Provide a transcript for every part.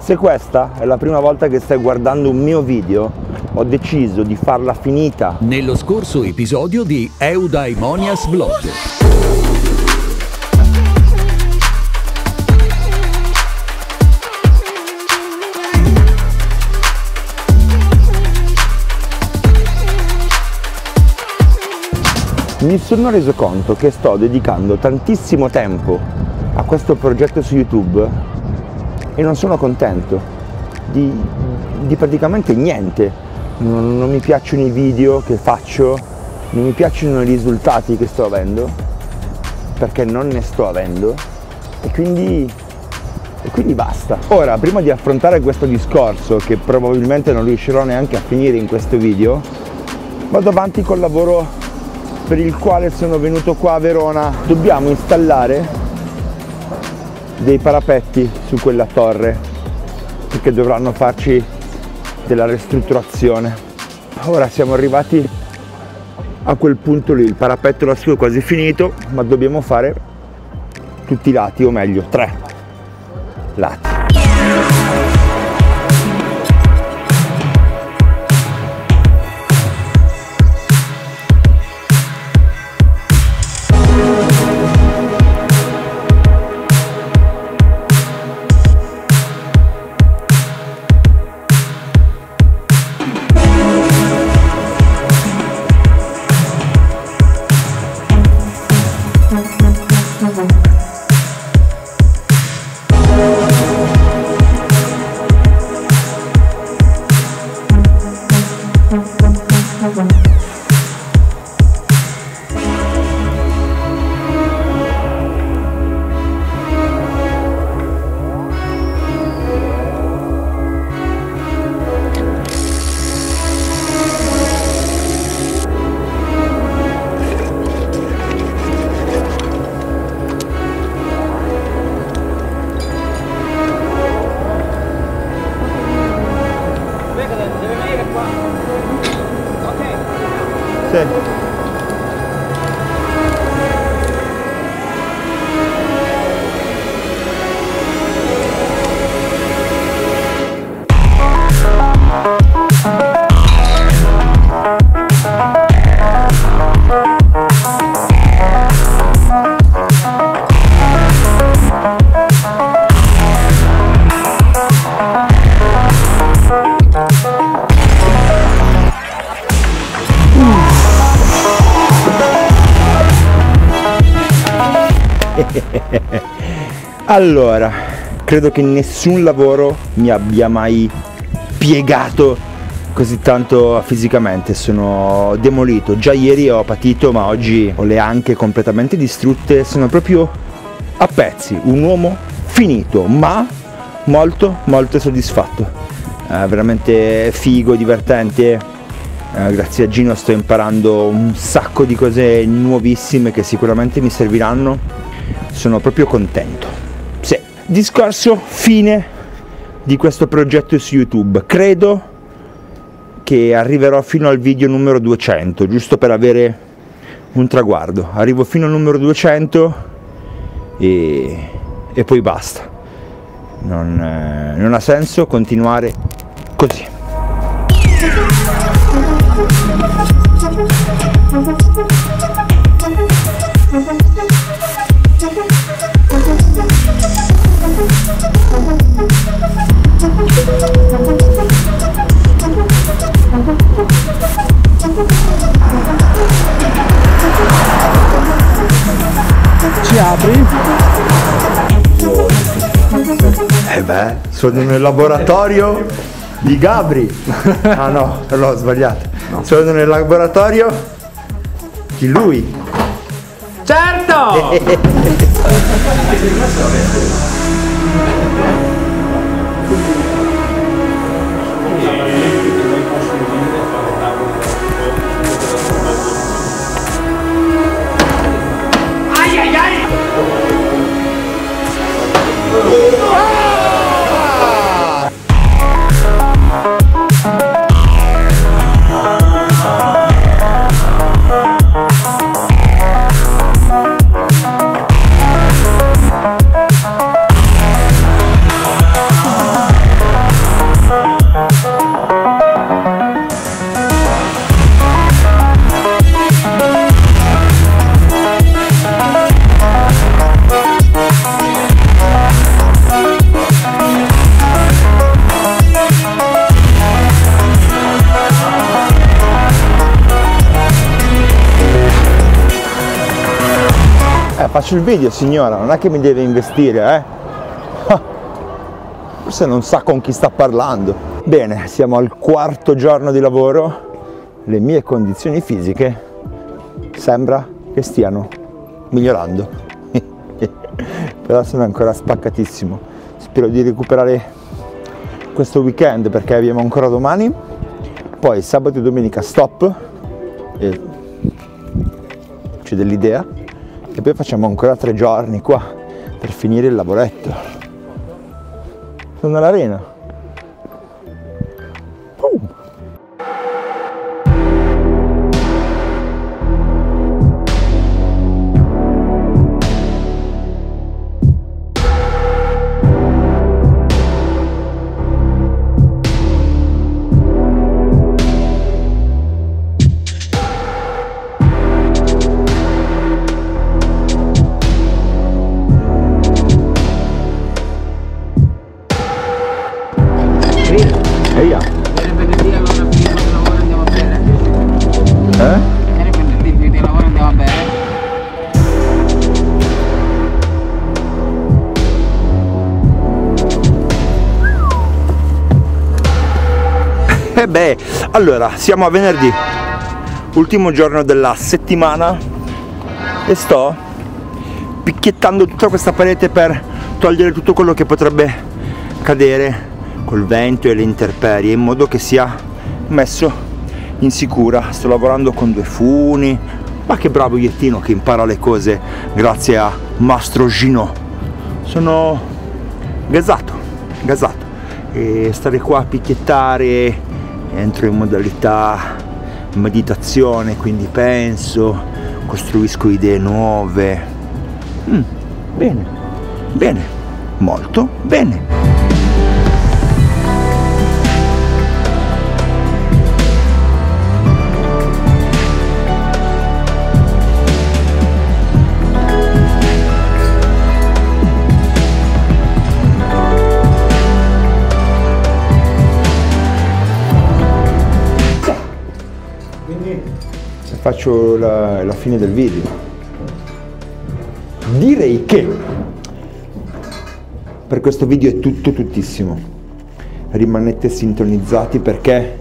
Se questa è la prima volta che stai guardando un mio video, ho deciso di farla finita. Nello scorso episodio di Eudaimonia Vlog. Mi sono reso conto che sto dedicando tantissimo tempo a questo progetto su YouTube e non sono contento di praticamente niente. Non mi piacciono i video che faccio, non mi piacciono i risultati che sto avendo, perché non ne sto avendo, e quindi basta. Ora, prima di affrontare questo discorso, che probabilmente non riuscirò neanche a finire in questo video, vado avanti col lavoro per il quale sono venuto qua a Verona. Dobbiamo installare dei parapetti su quella torre perché dovranno farci della ristrutturazione. Ora siamo arrivati a quel punto lì, il parapetto lassù è quasi finito, ma dobbiamo fare tutti i lati, o meglio 3 lati. Allora, credo che nessun lavoro mi abbia mai piegato così tanto fisicamente, sono demolito. Già ieri ho patito, ma oggi ho le anche completamente distrutte, sono proprio a pezzi, un uomo finito, ma molto molto soddisfatto, veramente figo, divertente. Grazie a Gino sto imparando un sacco di cose nuovissime che sicuramente mi serviranno, sono proprio contento. Discorso fine di questo progetto su YouTube. Credo che arriverò fino al video numero 200, giusto per avere un traguardo. Arrivo fino al numero 200 e poi basta. Non ha senso continuare così. Ci apri? Beh, sono nel laboratorio di Gabri. Ah no, l'ho sbagliato. Sono nel laboratorio di lui. Certo! faccio il video, signora, non è che mi deve investire, eh? Forse non sa con chi sta parlando. Bene, siamo al quarto giorno di lavoro. Le mie condizioni fisiche sembra che stiano migliorando. Però sono ancora spaccatissimo. Spero di recuperare questo weekend, perché abbiamo ancora domani, poi sabato e domenica stop, c'è dell'idea, e poi facciamo ancora 3 giorni qua per finire il lavoretto. Sono all'arena. E beh, allora siamo a venerdì, ultimo giorno della settimana, e sto picchiettando tutta questa parete per togliere tutto quello che potrebbe cadere col vento e le intemperie, in modo che sia messo in sicura. Sto lavorando con 2 funi. Ma che bravo Ghiettino, che impara le cose grazie a Mastro Gino. Sono gasato, gasato, e stare qua a picchiettare. Entro in modalità meditazione, quindi penso, costruisco idee nuove. Bene, bene, molto bene. Faccio la fine del video. Direi che per questo video è tutto, tuttissimo. Rimanete sintonizzati perché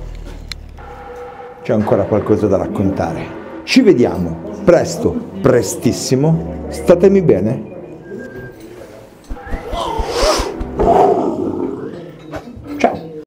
c'è ancora qualcosa da raccontare. Ci vediamo presto, prestissimo. Statemi bene.